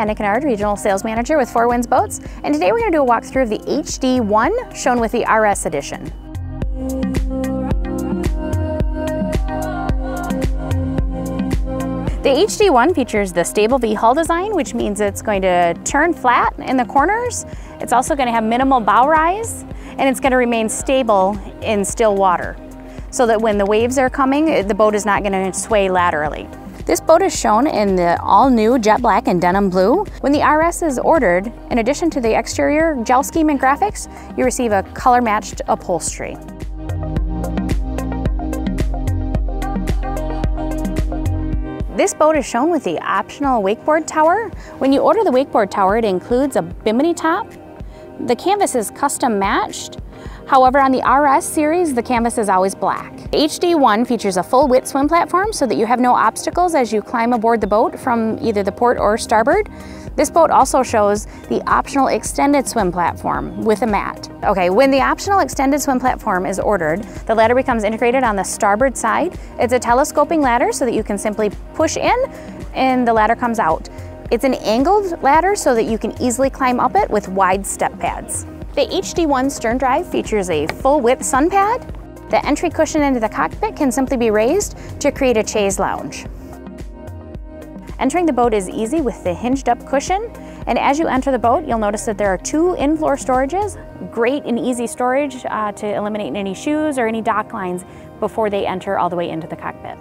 Kenny Kennard, Regional Sales Manager with Four Winds Boats, and today we're going to do a walkthrough of the HD1 shown with the RS edition. The HD1 features the stable V hull design, which means it's going to turn flat in the corners. It's also going to have minimal bow rise, and it's going to remain stable in still water, so that when the waves are coming, the boat is not going to sway laterally. This boat is shown in the all-new jet black and denim blue. When the RS is ordered, in addition to the exterior gel scheme and graphics, you receive a color-matched upholstery. This boat is shown with the optional wakeboard tower. When you order the wakeboard tower, it includes a bimini top. The canvas is custom matched. However, on the RS series, the canvas is always black. HD1 features a full width swim platform so that you have no obstacles as you climb aboard the boat from either the port or starboard. This boat also shows the optional extended swim platform with a mat. Okay, when the optional extended swim platform is ordered, the ladder becomes integrated on the starboard side. It's a telescoping ladder so that you can simply push in and the ladder comes out. It's an angled ladder so that you can easily climb up it with wide step pads. The HD1 stern drive features a full width sun pad. The entry cushion into the cockpit can simply be raised to create a chaise lounge. Entering the boat is easy with the hinged up cushion, and as you enter the boat, you'll notice that there are two in-floor storages, great and easy storage to eliminate any shoes or any dock lines before they enter all the way into the cockpit.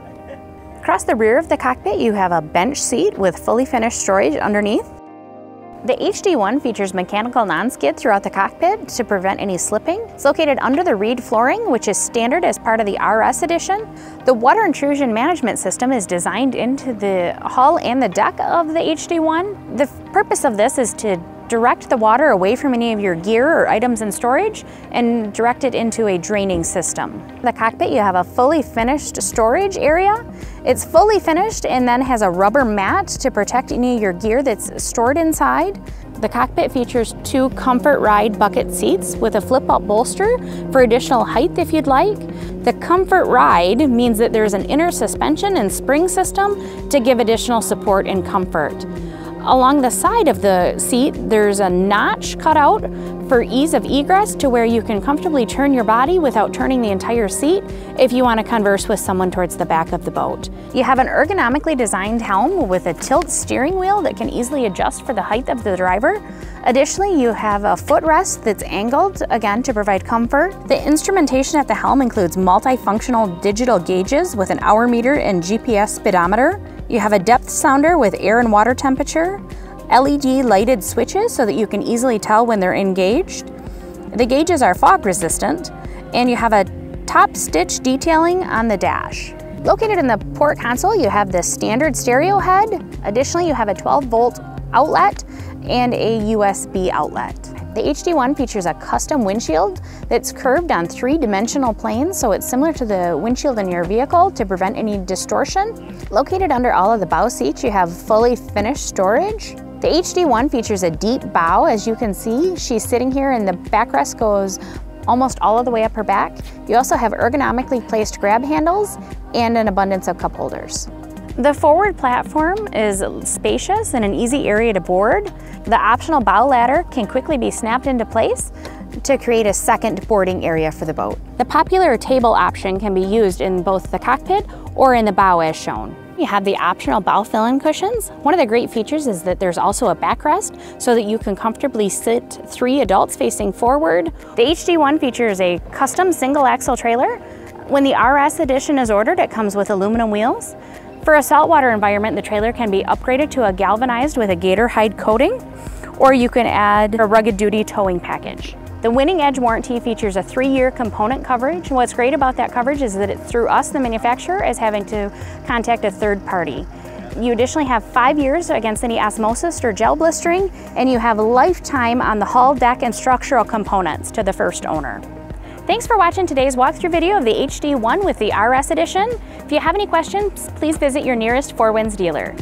Across the rear of the cockpit, you have a bench seat with fully finished storage underneath. The HD1 features mechanical non-skid throughout the cockpit to prevent any slipping. It's located under the reed flooring, which is standard as part of the RS edition. The water intrusion management system is designed into the hull and the deck of the HD1. The purpose of this is to direct the water away from any of your gear or items in storage and direct it into a draining system. In the cockpit, you have a fully finished storage area. It's fully finished and then has a rubber mat to protect any of your gear that's stored inside. The cockpit features two comfort ride bucket seats with a flip-up bolster for additional height if you'd like. The comfort ride means that there's an inner suspension and spring system to give additional support and comfort. Along the side of the seat, there's a notch cut out for ease of egress to where you can comfortably turn your body without turning the entire seat if you want to converse with someone towards the back of the boat. You have an ergonomically designed helm with a tilt steering wheel that can easily adjust for the height of the driver. Additionally, you have a footrest that's angled, again, to provide comfort. The instrumentation at the helm includes multifunctional digital gauges with an hour meter and GPS speedometer. You have a depth sounder with air and water temperature, LED lighted switches so that you can easily tell when they're engaged. The gauges are fog resistant, and you have a top stitch detailing on the dash. Located in the port console, you have the standard stereo head. Additionally, you have a 12-volt outlet and a USB outlet. The HD1 features a custom windshield that's curved on three-dimensional planes, so it's similar to the windshield in your vehicle to prevent any distortion. Located under all of the bow seats, you have fully finished storage. The HD1 features a deep bow. As you can see, she's sitting here and the backrest goes almost all of the way up her back. You also have ergonomically placed grab handles and an abundance of cup holders. The forward platform is spacious and an easy area to board. The optional bow ladder can quickly be snapped into place to create a second boarding area for the boat. The popular table option can be used in both the cockpit or in the bow as shown. You have the optional bow fill-in cushions. One of the great features is that there's also a backrest so that you can comfortably sit three adults facing forward. The HD1 features a custom single axle trailer. When the RS edition is ordered, it comes with aluminum wheels. For a saltwater environment, the trailer can be upgraded to a galvanized with a gator hide coating, or you can add a rugged duty towing package. The Winning Edge warranty features a 3-year component coverage. What's great about that coverage is that it's through us, the manufacturer, as having to contact a third party. You additionally have 5 years against any osmosis or gel blistering, and you have lifetime on the hull, deck, and structural components to the first owner. Thanks for watching today's walkthrough video of the HD1 with the RS edition. If you have any questions, please visit your nearest Four Winds dealer.